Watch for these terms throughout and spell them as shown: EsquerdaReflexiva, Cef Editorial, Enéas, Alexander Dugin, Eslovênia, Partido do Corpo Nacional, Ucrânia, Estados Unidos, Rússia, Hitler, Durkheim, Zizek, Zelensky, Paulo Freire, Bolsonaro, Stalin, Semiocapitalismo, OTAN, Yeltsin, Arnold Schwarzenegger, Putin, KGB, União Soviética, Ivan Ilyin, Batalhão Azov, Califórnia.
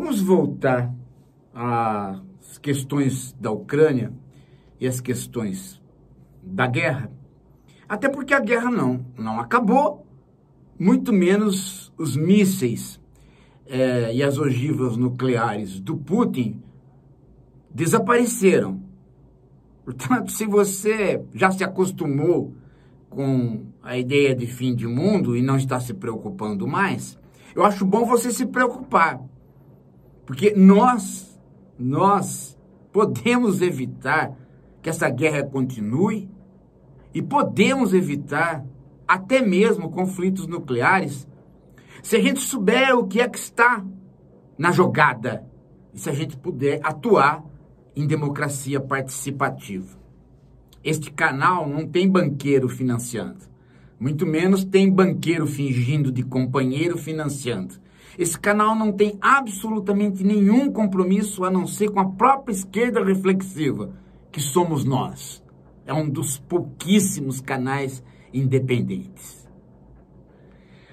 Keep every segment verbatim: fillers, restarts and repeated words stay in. Vamos voltar às questões da Ucrânia e às questões da guerra. Até porque a guerra não, não acabou, muito menos os mísseis é, e as ogivas nucleares do Putin desapareceram. Portanto, se você já se acostumou com a ideia de fim de mundo e não está se preocupando mais, eu acho bom você se preocupar, porque nós, nós podemos evitar que essa guerra continue e podemos evitar até mesmo conflitos nucleares se a gente souber o que é que está na jogada e se a gente puder atuar em democracia participativa. Este canal não tem banqueiro financiando, muito menos tem banqueiro fingindo de companheiro financiando. Esse canal não tem absolutamente nenhum compromisso a não ser com a própria esquerda reflexiva, que somos nós. É um dos pouquíssimos canais independentes.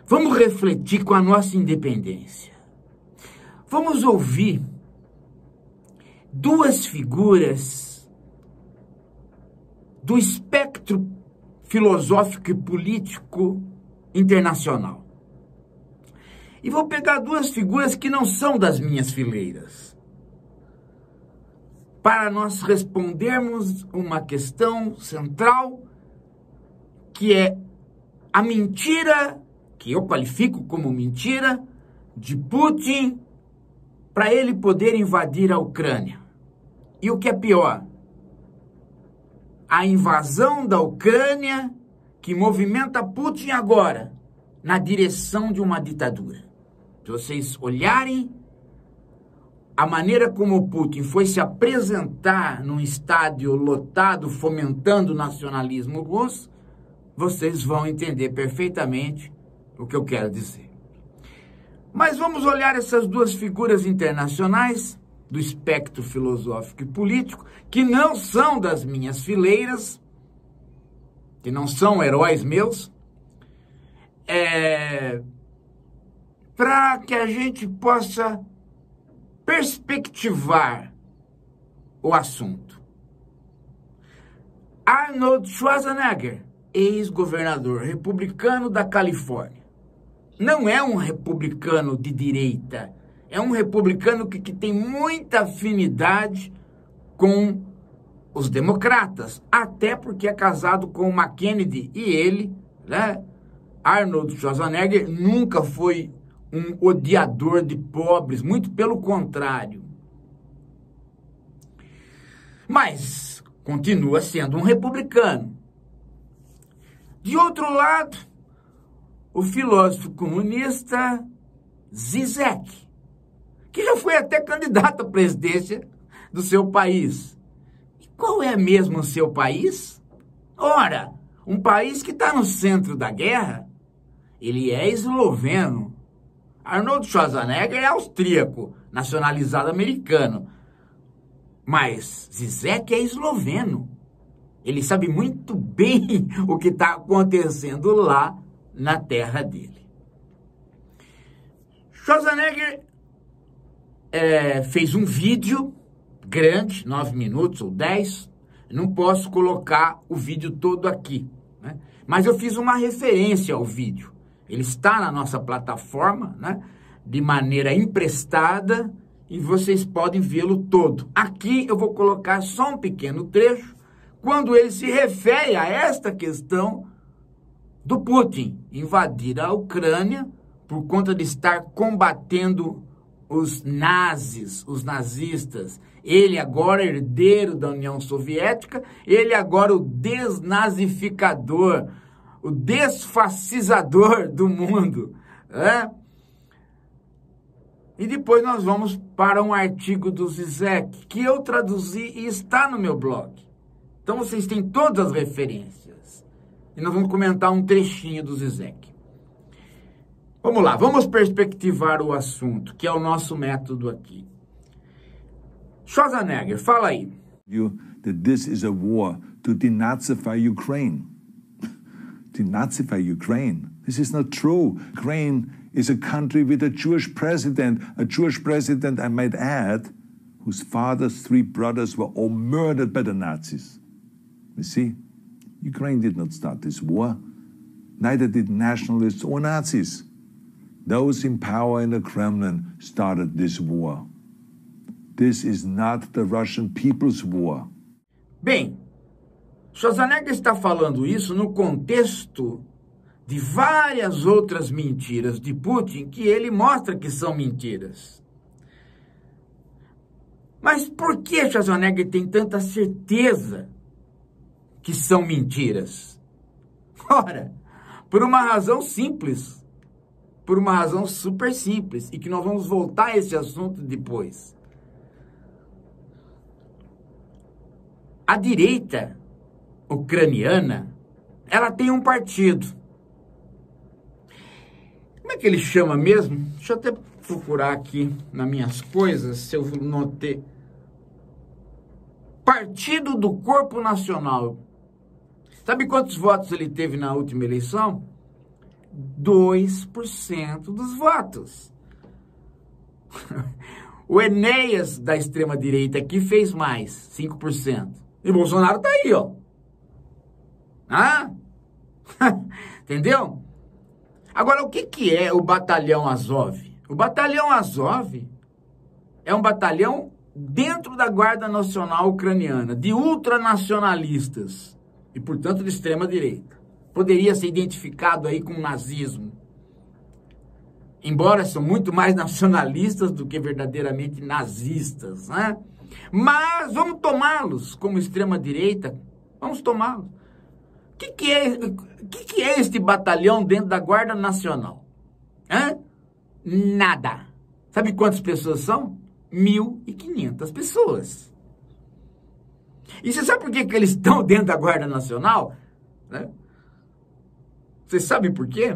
Vamos refletir com a nossa independência. Vamos ouvir duas figuras do espectro filosófico e político internacional. E vou pegar duas figuras que não são das minhas fileiras, para nós respondermos uma questão central, que é a mentira, que eu qualifico como mentira, de Putin para ele poder invadir a Ucrânia. E o que é pior, a invasão da Ucrânia que movimenta Putin agora na direção de uma ditadura. Se vocês olharem a maneira como Putin foi se apresentar num estádio lotado, fomentando o nacionalismo russo, vocês vão entender perfeitamente o que eu quero dizer. Mas vamos olhar essas duas figuras internacionais do espectro filosófico e político, que não são das minhas fileiras, que não são heróis meus, é, para que a gente possa perspectivar o assunto. Arnold Schwarzenegger, ex-governador republicano da Califórnia, não é um republicano de direita, é um republicano que, que tem muita afinidade com os democratas, até porque é casado com uma Kennedy e ele, né? Arnold Schwarzenegger nunca foi um odiador de pobres, muito pelo contrário. Mas continua sendo um republicano. De outro lado, o filósofo comunista Zizek, que já foi até candidato à presidência do seu país. E qual é mesmo o seu país? Ora, um país que está no centro da guerra, ele é esloveno. Arnold Schwarzenegger é austríaco, nacionalizado americano. Mas Zizek é esloveno. Ele sabe muito bem o que está acontecendo lá na terra dele. Schwarzenegger É, fez um vídeo grande, nove minutos ou dez, não posso colocar o vídeo todo aqui, né? Mas eu fiz uma referência ao vídeo, ele está na nossa plataforma, né? De maneira emprestada, e vocês podem vê-lo todo. Aqui eu vou colocar só um pequeno trecho, quando ele se refere a esta questão do Putin invadir a Ucrânia por conta de estar combatendo os nazis, os nazistas, ele agora herdeiro da União Soviética, ele agora o desnazificador, o desfascizador do mundo, né? E depois nós vamos para um artigo do Zizek, que eu traduzi e está no meu blog. Então vocês têm todas as referências. E nós vamos comentar um trechinho do Zizek. Vamos lá, vamos perspectivar o assunto, que é o nosso método aqui. Schwarzenegger, fala aí. You that this is a war to denazify Ukraine. Denazify Ukraine. This is not true. Ukraine is a country with a Jewish president, a Jewish president, I might add, whose father's three brothers were all murdered by the Nazis. You see, Ukraine did not start this war, neither did nationalists or Nazis. Those in power in the Kremlin started this war. This is not the Russian people's war. Bem, Schwarzenegger está falando isso no contexto de várias outras mentiras de Putin que ele mostra que são mentiras. Mas por que Schwarzenegger tem tanta certeza que são mentiras? Ora, por uma razão simples. Por uma razão super simples, e que nós vamos voltar a esse assunto depois. A direita ucraniana, ela tem um partido. Como é que ele chama mesmo? Deixa eu até procurar aqui nas minhas coisas, se eu notei. Partido do Corpo Nacional. Sabe quantos votos ele teve na última eleição? dois por cento dos votos. O Enéas da extrema-direita aqui fez mais, cinco por cento. E Bolsonaro tá aí, ó. Ah? Entendeu? Agora, o que, que é o Batalhão Azov? O Batalhão Azov é um batalhão dentro da Guarda Nacional Ucraniana, de ultranacionalistas e, portanto, de extrema-direita. Poderia ser identificado aí com o nazismo. Embora são muito mais nacionalistas do que verdadeiramente nazistas, né? Mas vamos tomá-los como extrema-direita. Vamos tomá-los. O que, que, é, que, que é este batalhão dentro da Guarda Nacional? Hã? Nada. Sabe quantas pessoas são? mil e quinhentas pessoas. E você sabe por que, que eles estão dentro da Guarda Nacional? Né? Vocês sabem por quê?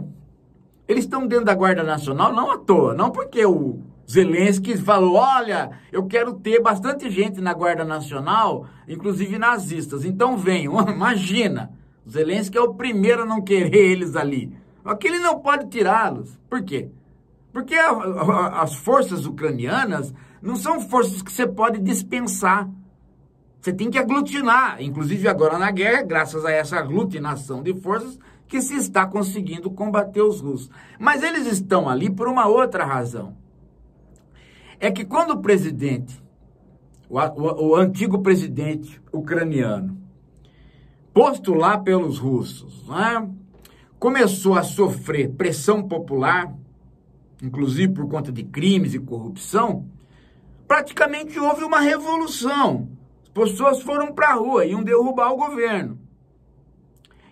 Eles estão dentro da Guarda Nacional não à toa, não porque o Zelensky falou, olha, eu quero ter bastante gente na Guarda Nacional, inclusive nazistas, então venham, imagina, o Zelensky é o primeiro a não querer eles ali, aqui ele não pode tirá-los, por quê? Porque a, a, as forças ucranianas não são forças que você pode dispensar, você tem que aglutinar, inclusive agora na guerra, graças a essa aglutinação de forças, que se está conseguindo combater os russos. Mas eles estão ali por uma outra razão. É que quando o presidente, o, o, o antigo presidente ucraniano, posto lá pelos russos, né, começou a sofrer pressão popular, inclusive por conta de crimes e corrupção, praticamente houve uma revolução. As pessoas foram para a rua, iam derrubar o governo.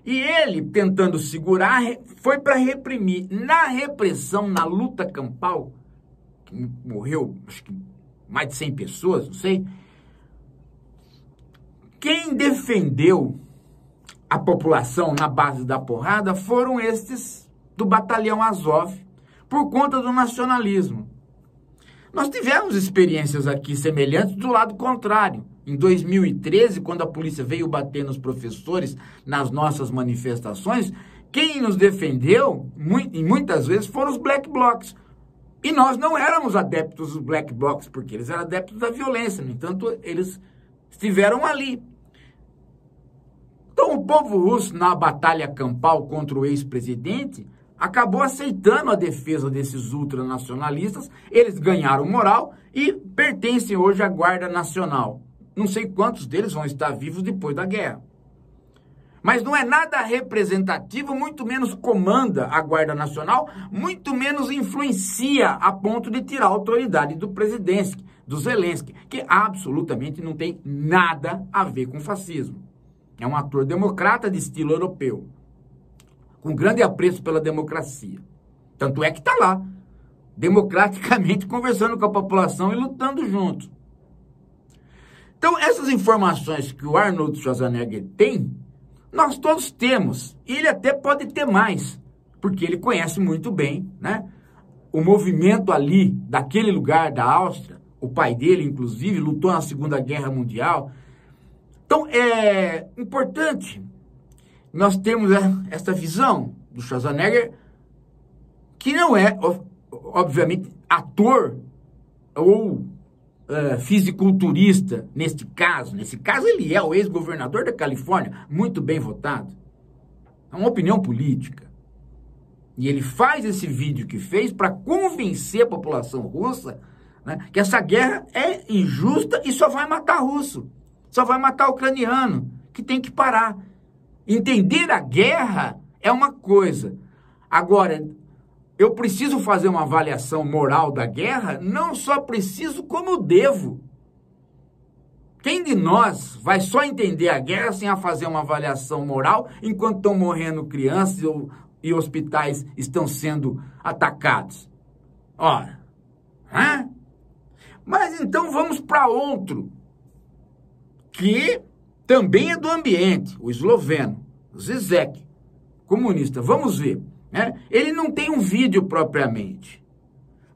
E ele, tentando segurar, foi para reprimir. Na repressão, na luta campal, que morreu acho que mais de cem pessoas, não sei, quem defendeu a população na base da porrada foram estes do Batalhão Azov, por conta do nacionalismo. Nós tivemos experiências aqui semelhantes do lado contrário. Em dois mil e treze, quando a polícia veio bater nos professores nas nossas manifestações, quem nos defendeu, e muitas vezes, foram os black blocs. E nós não éramos adeptos dos black blocs, porque eles eram adeptos da violência. No entanto, eles estiveram ali. Então, o povo russo, na batalha campal contra o ex-presidente, acabou aceitando a defesa desses ultranacionalistas. Eles ganharam moral e pertencem hoje à Guarda Nacional. Não sei quantos deles vão estar vivos depois da guerra. Mas não é nada representativo, muito menos comanda a Guarda Nacional, muito menos influencia a ponto de tirar a autoridade do presidente, do Zelensky, que absolutamente não tem nada a ver com fascismo. É um ator democrata de estilo europeu, com grande apreço pela democracia. Tanto é que está lá, democraticamente conversando com a população e lutando junto. Então, essas informações que o Arnold Schwarzenegger tem, nós todos temos. E ele até pode ter mais, porque ele conhece muito bem, né? O movimento ali, daquele lugar da Áustria, o pai dele, inclusive, lutou na Segunda Guerra Mundial. Então, é importante nós termos essa visão do Schwarzenegger, que não é, obviamente, ator ou uh, fisiculturista, neste caso. Nesse caso, ele é o ex-governador da Califórnia, muito bem votado. É uma opinião política. E ele faz esse vídeo que fez para convencer a população russa, né, que essa guerra é injusta e só vai matar russo, só vai matar ucraniano, que tem que parar. Entender a guerra é uma coisa. Agora, eu preciso fazer uma avaliação moral da guerra, não só preciso, como devo. Quem de nós vai só entender a guerra sem a fazer uma avaliação moral, enquanto estão morrendo crianças ou, e hospitais estão sendo atacados? Ora, hã? Mas então vamos para outro, que também é do ambiente, o esloveno, Zizek, comunista. Vamos ver, né? Ele não tem um vídeo propriamente,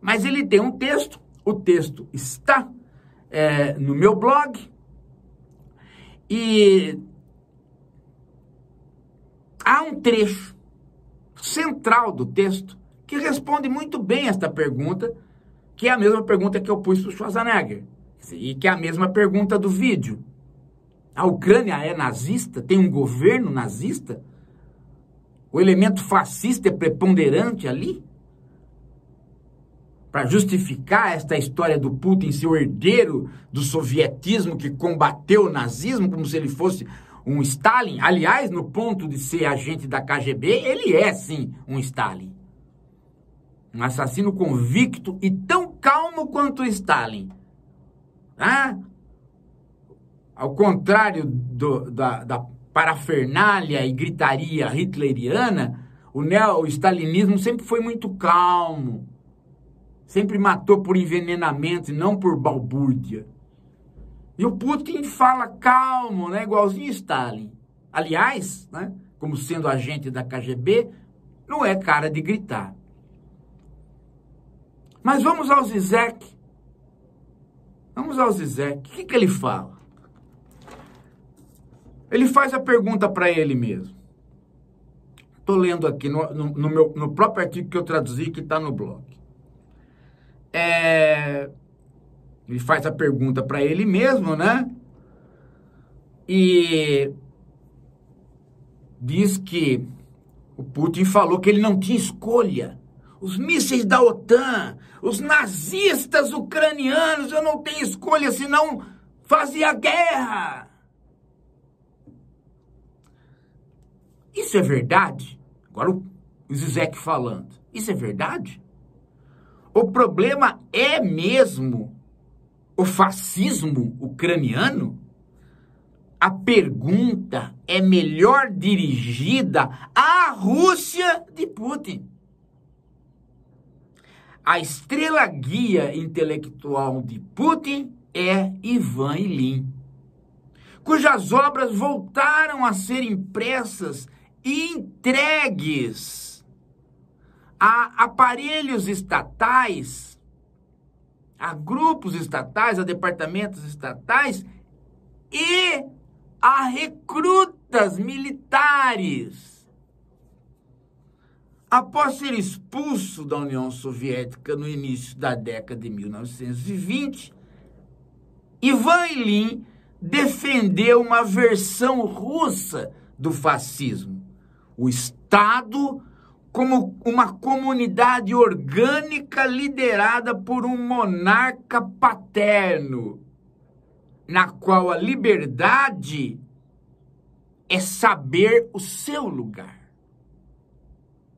mas ele tem um texto. O texto está é, no meu blog. E há um trecho central do texto que responde muito bem esta pergunta, que é a mesma pergunta que eu pus para o Schwarzenegger, e que é a mesma pergunta do vídeo. A Ucrânia é nazista? Tem um governo nazista? O elemento fascista é preponderante ali? Para justificar esta história do Putin ser o herdeiro do sovietismo que combateu o nazismo, como se ele fosse um Stalin. Aliás, no ponto de ser agente da K G B, ele é sim um Stalin. Um assassino convicto e tão calmo quanto o Stalin. Ah, ao contrário do, da, da parafernália e gritaria hitleriana, o neo-stalinismo sempre foi muito calmo. Sempre matou por envenenamento e não por balbúrdia. E o Putin fala calmo, né? Igualzinho Stalin. Aliás, né? Como sendo agente da K G B, não é cara de gritar. Mas vamos ao Zizek. Vamos ao Zizek. O que, que ele fala? Ele faz a pergunta para ele mesmo. Estou lendo aqui no, no, no, meu, no próprio artigo que eu traduzi, que está no blog. É, ele faz a pergunta para ele mesmo, né? E diz que o Putin falou que ele não tinha escolha. Os mísseis da OTAN, os nazistas ucranianos, eu não tenho escolha senão fazer a guerra. Isso é verdade? Agora o Zizek falando. Isso é verdade? O problema é mesmo o fascismo ucraniano? A pergunta é melhor dirigida à Rússia de Putin. A estrela guia intelectual de Putin é Ivan Ilyin, cujas obras voltaram a ser impressas e entregues a aparelhos estatais, a grupos estatais, a departamentos estatais e a recrutas militares. Após ser expulso da União Soviética no início da década de mil novecentos e vinte, Ivan Ilyin defendeu uma versão russa do fascismo, o Estado como uma comunidade orgânica liderada por um monarca paterno, na qual a liberdade é saber o seu lugar.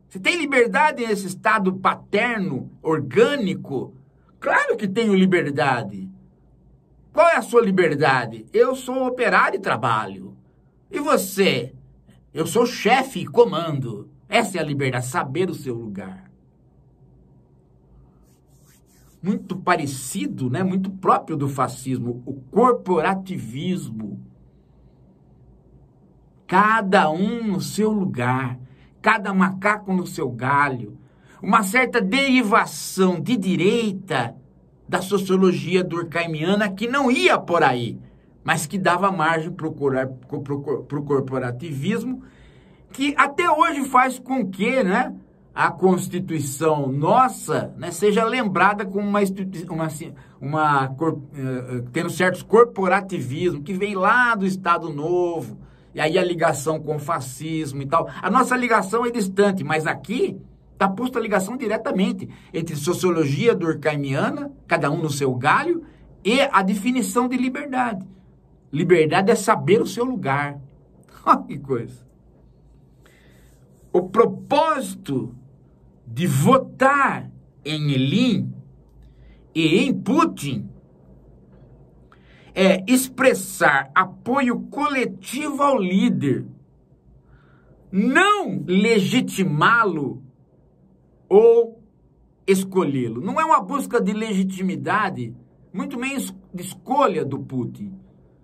Você tem liberdade nesse Estado paterno, orgânico? Claro que tenho liberdade. Qual é a sua liberdade? Eu sou operário e trabalho. E você? Eu sou chefe e comando. Essa é a liberdade, saber o seu lugar. Muito parecido, né? Muito próprio do fascismo, o corporativismo. Cada um no seu lugar, cada macaco no seu galho. Uma certa derivação de direita da sociologia durkheimiana, que não ia por aí, mas que dava margem para o corporativismo, que até hoje faz com que, né, a Constituição nossa, né, seja lembrada como uma, uma, uma uh, tendo certos corporativismo que vem lá do Estado Novo, e aí a ligação com o fascismo e tal. A nossa ligação é distante, mas aqui está posta a ligação diretamente entre sociologia durkheimiana, cada um no seu galho, e a definição de liberdade. Liberdade é saber o seu lugar. Olha que coisa. O propósito de votar em Ilyin e em Putin é expressar apoio coletivo ao líder, não legitimá-lo ou escolhê-lo. Não é uma busca de legitimidade, muito menos de escolha do Putin.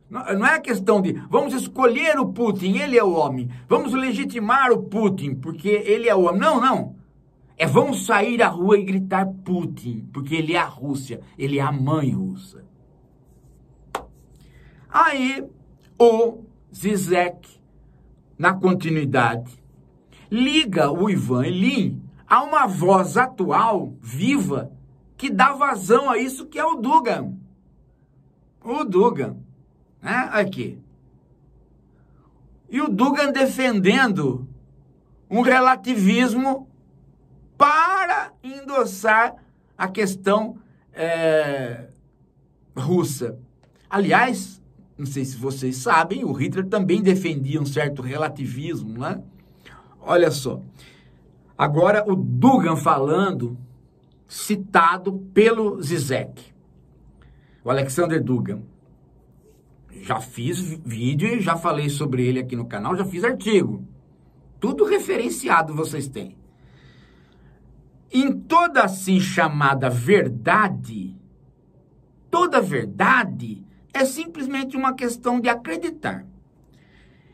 Não é questão de vamos escolher o Putin, ele é o homem. Vamos legitimar o Putin, porque ele é o homem. Não, não. É vamos sair à rua e gritar Putin, porque ele é a Rússia, ele é a mãe russa. Aí, o Zizek, na continuidade, liga o Ivan Ilyin a uma voz atual, viva, que dá vazão a isso, que é o Dugin. O Dugin. Né? Aqui. E o Dugin defendendo um relativismo para endossar a questão é, russa. Aliás, não sei se vocês sabem, o Hitler também defendia um certo relativismo, né? Olha só. Agora o Dugin falando, citado pelo Zizek, o Alexander Dugin. Já fiz vídeo, já falei sobre ele aqui no canal, já fiz artigo. Tudo referenciado vocês têm. Em toda assim chamada verdade, toda verdade é simplesmente uma questão de acreditar.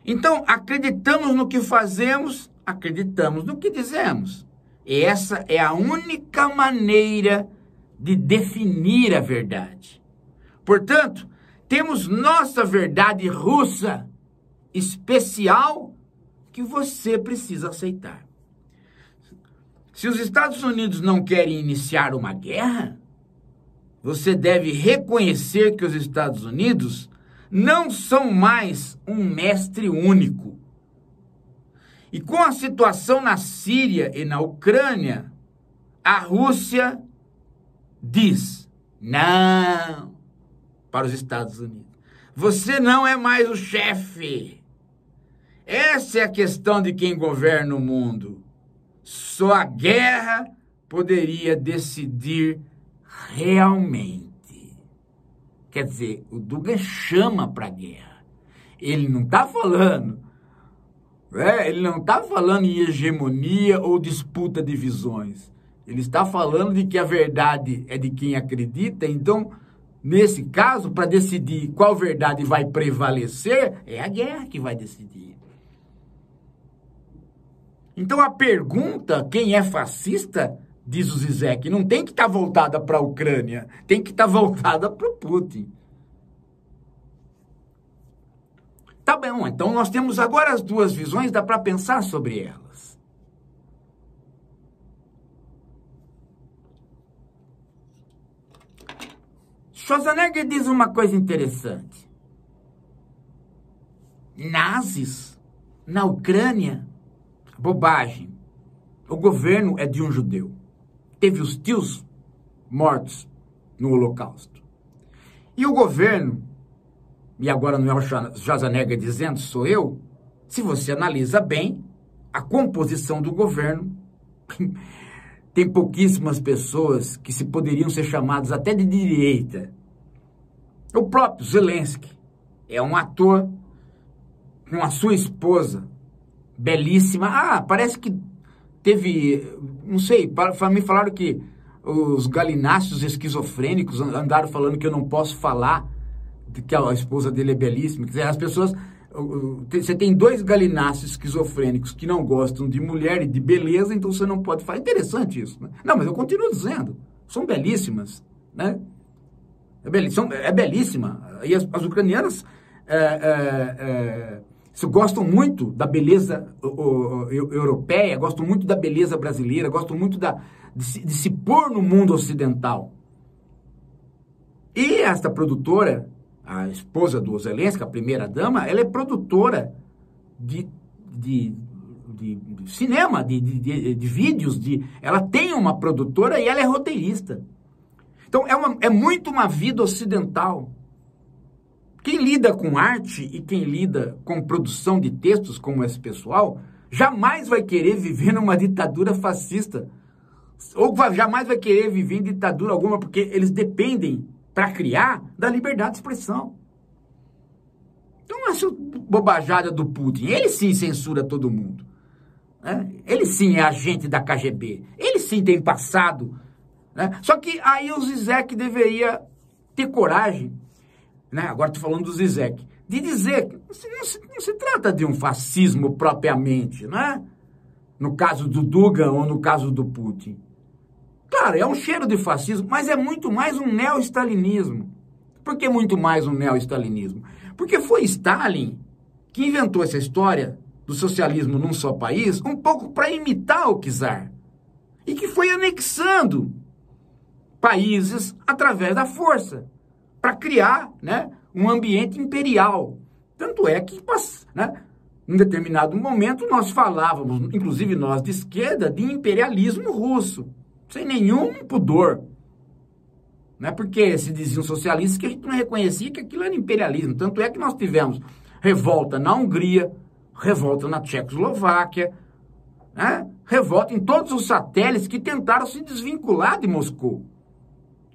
Então, acreditamos no que fazemos, acreditamos no que dizemos. E essa é a única maneira de definir a verdade. Portanto, temos nossa verdade russa, especial, que você precisa aceitar. Se os Estados Unidos não querem iniciar uma guerra, você deve reconhecer que os Estados Unidos não são mais um mestre único. E com a situação na Síria e na Ucrânia, a Rússia diz, não... para os Estados Unidos. Você não é mais o chefe. Essa é a questão de quem governa o mundo. Só a guerra poderia decidir realmente. Quer dizer, o Dugin chama para a guerra. Ele não está falando, né? Ele não está falando em hegemonia ou disputa de visões. Ele está falando de que a verdade é de quem acredita, então... Nesse caso, para decidir qual verdade vai prevalecer, é a guerra que vai decidir. Então a pergunta, quem é fascista, diz o Zizek, não tem que estar voltada para a Ucrânia, tem que estar voltada para o Putin. Tá bom, então nós temos agora as duas visões, dá para pensar sobre elas. Schwarzenegger diz uma coisa interessante. Nazis na Ucrânia, bobagem. O governo é de um judeu. Teve os tios mortos no Holocausto. E o governo, e agora não é o Schwarzenegger dizendo, sou eu, se você analisa bem a composição do governo... Tem pouquíssimas pessoas que se poderiam ser chamadas até de direita. O próprio Zelensky é um ator com a sua esposa, belíssima. Ah, parece que teve, não sei, me falaram que os galináceos esquizofrênicos andaram falando que eu não posso falar de que a esposa dele é belíssima. Quer dizer, as pessoas, você tem dois galináceos esquizofrênicos que não gostam de mulher e de beleza, então você não pode falar. Interessante isso, né? Não, mas eu continuo dizendo, são belíssimas, né? É belíssima. É belíssima. E as, as ucranianas é, é, é, Gostam muito da beleza europeia, gostam muito da beleza brasileira, gostam muito da, de, se, de se pôr no mundo ocidental. E esta produtora, a esposa do Zelensky, a primeira-dama, ela é produtora de, de, de cinema, de, de, de, de vídeos, de, ela tem uma produtora e ela é roteirista. Então, é, uma, é muito uma vida ocidental. Quem lida com arte e quem lida com produção de textos como esse pessoal, jamais vai querer viver numa ditadura fascista. Ou jamais vai querer viver em ditadura alguma, porque eles dependem, para criar, da liberdade de expressão. Então, essa bobajada do Putin, ele sim censura todo mundo. Né? Ele sim é agente da K G B. Ele sim tem passado. Né? Só que aí o Zizek deveria ter coragem, né? Agora estou falando do Zizek, de dizer que não se, não se, não se trata de um fascismo propriamente, né? No caso do Dugin ou no caso do Putin. Claro, é um cheiro de fascismo, mas é muito mais um neo-stalinismo. Por que muito mais um neo-stalinismo? Porque foi Stalin que inventou essa história do socialismo num só país, um pouco para imitar o czar, e que foi anexando países através da força, para criar, né, um ambiente imperial. Tanto é que, né, em determinado momento, nós falávamos, inclusive nós de esquerda, de imperialismo russo, sem nenhum pudor. Não é porque se diziam socialistas que a gente não reconhecia que aquilo era imperialismo. Tanto é que nós tivemos revolta na Hungria, revolta na Tchecoslováquia, né? Revolta em todos os satélites que tentaram se desvincular de Moscou.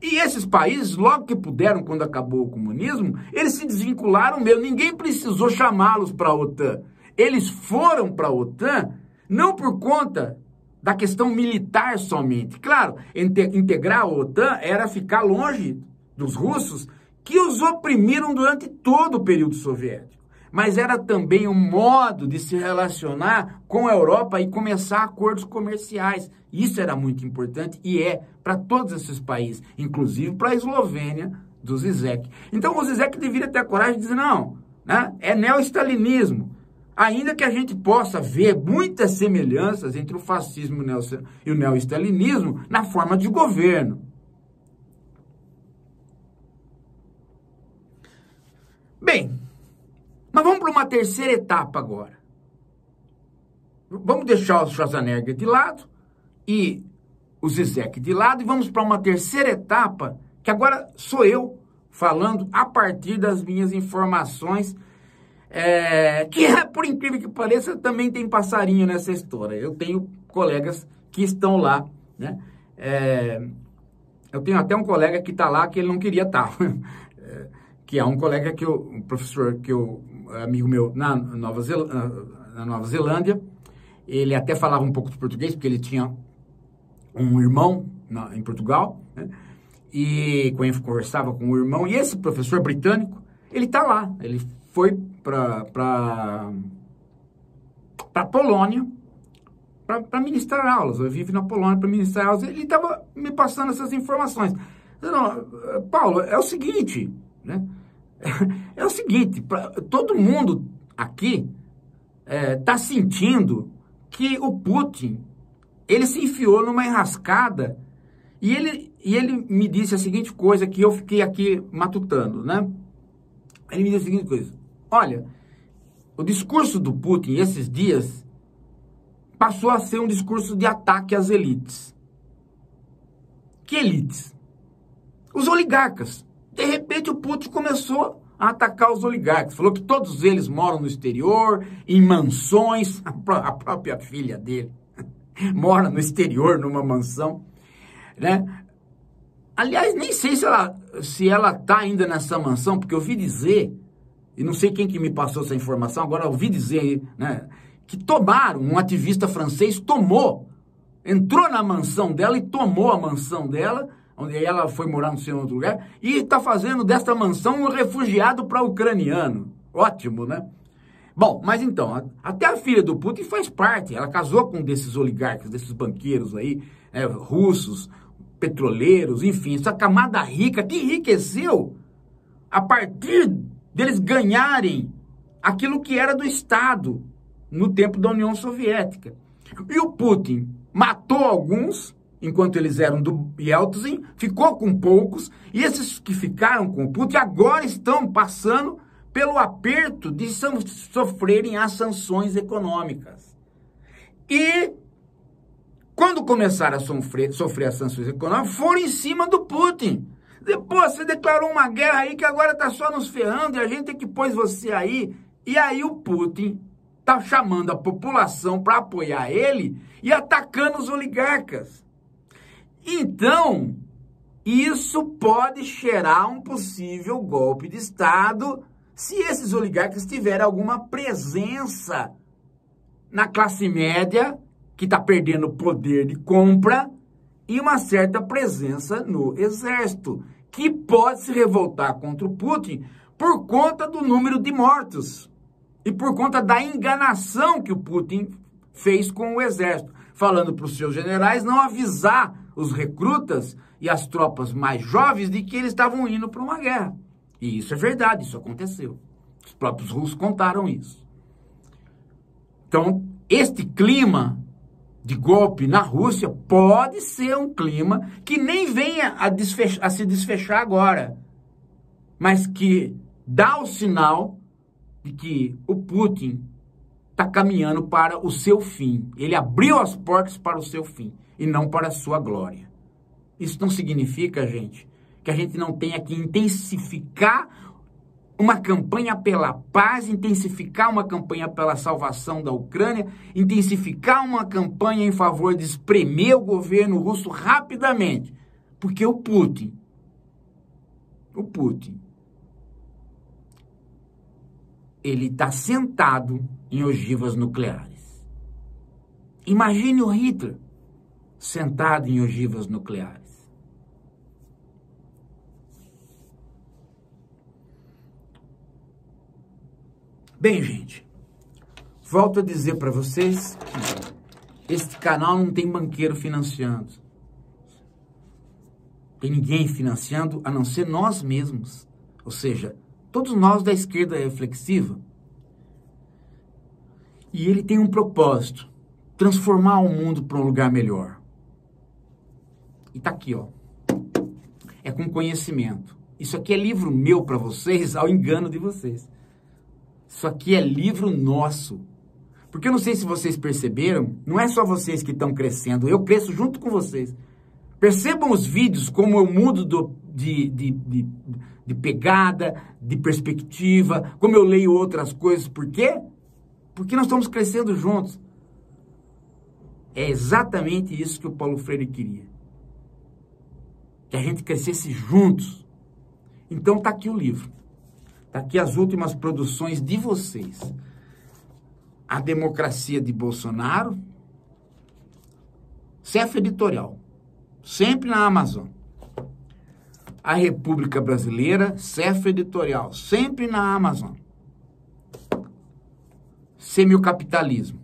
E esses países, logo que puderam, quando acabou o comunismo, eles se desvincularam mesmo. Ninguém precisou chamá-los para a OTAN. Eles foram para a OTAN não por conta da questão militar somente. Claro, integrar a OTAN era ficar longe dos russos, que os oprimiram durante todo o período soviético. Mas era também um modo de se relacionar com a Europa e começar acordos comerciais. Isso era muito importante e é para todos esses países, inclusive para a Eslovênia do Zizek. Então o Zizek deveria ter a coragem de dizer, não, né? É neo-stalinismo. Ainda que a gente possa ver muitas semelhanças entre o fascismo e o neo-stalinismo na forma de governo. Bem, mas vamos para uma terceira etapa agora. Vamos deixar o Schwarzenegger de lado e o Zizek de lado e vamos para uma terceira etapa, que agora sou eu falando a partir das minhas informações. É, que é, por incrível que pareça, também tem passarinho nessa história. Eu tenho colegas que estão lá, né? É, eu tenho até um colega que está lá que ele não queria estar. É, que é um colega que eu, um professor que eu, amigo meu na Nova, Zel, na Nova Zelândia, ele até falava um pouco de português, porque ele tinha um irmão na, em Portugal, né? E conversava com o irmão, e esse professor britânico, ele está lá, ele foi para a Polônia para ministrar aulas. Eu vivo na Polônia para ministrar aulas. Ele estava me passando essas informações. Eu, não, Paulo, é o seguinte, né? É o seguinte, pra, todo mundo aqui está é, sentindo que o Putin, ele se enfiou numa enrascada e ele, e ele me disse a seguinte coisa que eu fiquei aqui matutando, né? Ele me disse a seguinte coisa. Olha, o discurso do Putin esses dias passou a ser um discurso de ataque às elites. Que elites? Os oligarcas. De repente o Putin começou a atacar os oligarcas. Falou que todos eles moram no exterior, em mansões. A própria filha dele mora no exterior, numa mansão, né? Aliás, nem sei se ela se ela está ainda nessa mansão, porque eu ouvi dizer... E não sei quem que me passou essa informação, agora ouvi dizer, né, que tomaram, um ativista francês tomou, entrou na mansão dela e tomou a mansão dela, onde ela foi morar, não sei, em outro lugar, e está fazendo desta mansão um refugiado para ucraniano. Ótimo, né? Bom, mas então, até a filha do Putin faz parte, ela casou com um desses oligarcas, desses banqueiros aí, né, russos, petroleiros, enfim, essa camada rica que enriqueceu a partir deles ganharem aquilo que era do Estado no tempo da União Soviética. E o Putin matou alguns, enquanto eles eram do Yeltsin, ficou com poucos, e esses que ficaram com o Putin agora estão passando pelo aperto de sofrerem as sanções econômicas. E quando começaram a sofrer, sofrer as sanções econômicas, foram em cima do Putin. Depois você declarou uma guerra aí que agora está só nos ferrando e a gente tem que pôr você aí. E aí o Putin está chamando a população para apoiar ele e atacando os oligarcas. Então, isso pode gerar um possível golpe de Estado se esses oligarcas tiverem alguma presença na classe média, que está perdendo poder de compra, e uma certa presença no exército, que pode se revoltar contra o Putin por conta do número de mortos e por conta da enganação que o Putin fez com o exército, falando para os seus generais não avisar os recrutas e as tropas mais jovens de que eles estavam indo para uma guerra. E isso é verdade, isso aconteceu. Os próprios russos contaram isso. Então, este clima de golpe na Rússia pode ser um clima que nem venha a, desfechar, a se desfechar agora, mas que dá o sinal de que o Putin está caminhando para o seu fim. Ele abriu as portas para o seu fim e não para a sua glória. Isso não significa, gente, que a gente não tenha que intensificar uma campanha pela paz, intensificar uma campanha pela salvação da Ucrânia, intensificar uma campanha em favor de espremer o governo russo rapidamente. Porque o Putin, o Putin, ele está sentado em ogivas nucleares. Imagine o Hitler sentado em ogivas nucleares. Bem, gente, volto a dizer para vocês que este canal não tem banqueiro financiando. Tem ninguém financiando a não ser nós mesmos. Ou seja, todos nós da esquerda reflexiva. E ele tem um propósito, transformar o mundo para um lugar melhor. E tá aqui, ó. É com conhecimento. Isso aqui é livro meu para vocês, ao engano de vocês. Isso aqui é livro nosso. Porque eu não sei se vocês perceberam, não é só vocês que estão crescendo, eu cresço junto com vocês. Percebam os vídeos, como eu mudo do, de, de, de, de pegada, de perspectiva, como eu leio outras coisas. Por quê? Porque nós estamos crescendo juntos. É exatamente isso que o Paulo Freire queria. Que a gente crescesse juntos. Então está aqui o livro. Está aqui as últimas produções de vocês. A Democracia de Bolsonaro. Cef Editorial. Sempre na Amazon. A República Brasileira. Cef Editorial. Sempre na Amazon. Semiocapitalismo.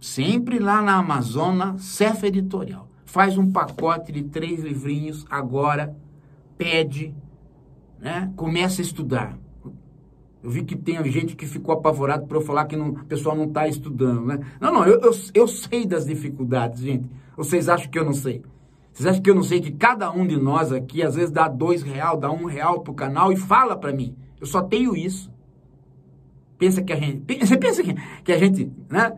Sempre lá na Amazon. Cef Editorial. Faz um pacote de três livrinhos agora. Pede... Né? Começa a estudar. Eu vi que tem gente que ficou apavorado por eu falar que não, o pessoal não está estudando, né? Não, não, eu, eu, eu sei das dificuldades, gente. Vocês acham que eu não sei? Vocês acham que eu não sei que cada um de nós aqui, às vezes, dá dois real, dá um real pro canal e fala para mim. Eu só tenho isso. Pensa que a gente... Você pensa que, que a gente... Né?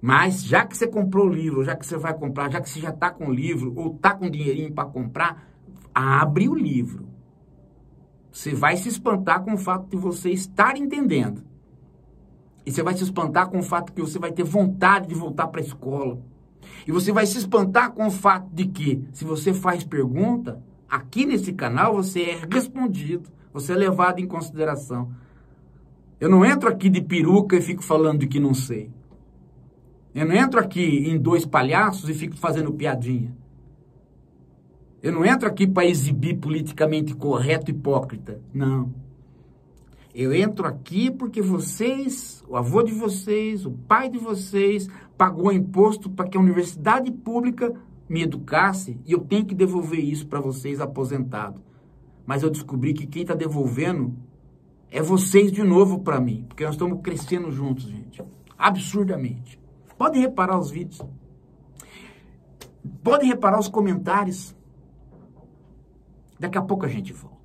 Mas, já que você comprou o livro, já que você vai comprar, já que você já está com o livro, ou está com dinheirinho para comprar... Abre o livro. Você vai se espantar com o fato de você estar entendendo. E você vai se espantar com o fato que você vai ter vontade de voltar para a escola. E você vai se espantar com o fato de que, se você faz pergunta, aqui nesse canal você é respondido, você é levado em consideração. Eu não entro aqui de peruca e fico falando de que não sei. Eu não entro aqui em dois palhaços e fico fazendo piadinha. Eu não entro aqui para exibir politicamente correto hipócrita, não. Eu entro aqui porque vocês, o avô de vocês, o pai de vocês, pagou imposto para que a universidade pública me educasse e eu tenho que devolver isso para vocês aposentado. Mas eu descobri que quem está devolvendo É vocês de novo para mim, porque nós estamos crescendo juntos, gente. Absurdamente. Pode reparar os vídeos. Pode reparar os comentários. Daqui a pouco a gente volta.